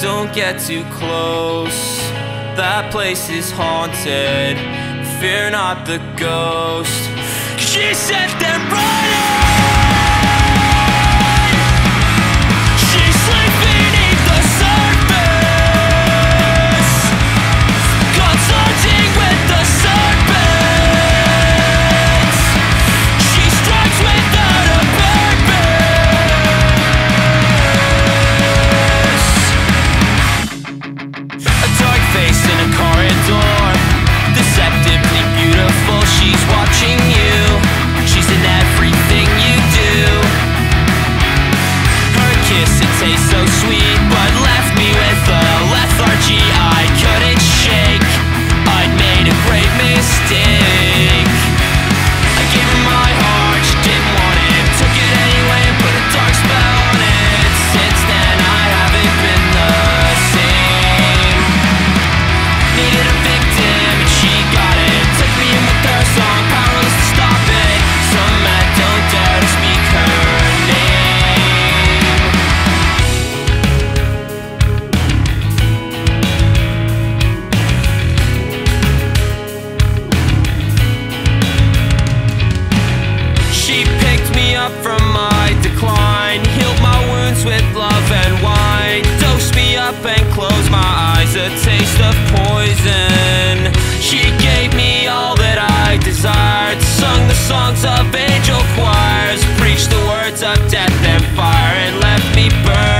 don't get too close. That place is haunted. Fear not the ghost. She set them running. A taste of poison. She gave me all that I desired. Sung the songs of angel choirs. Preached the words of death and fire. And left me burn.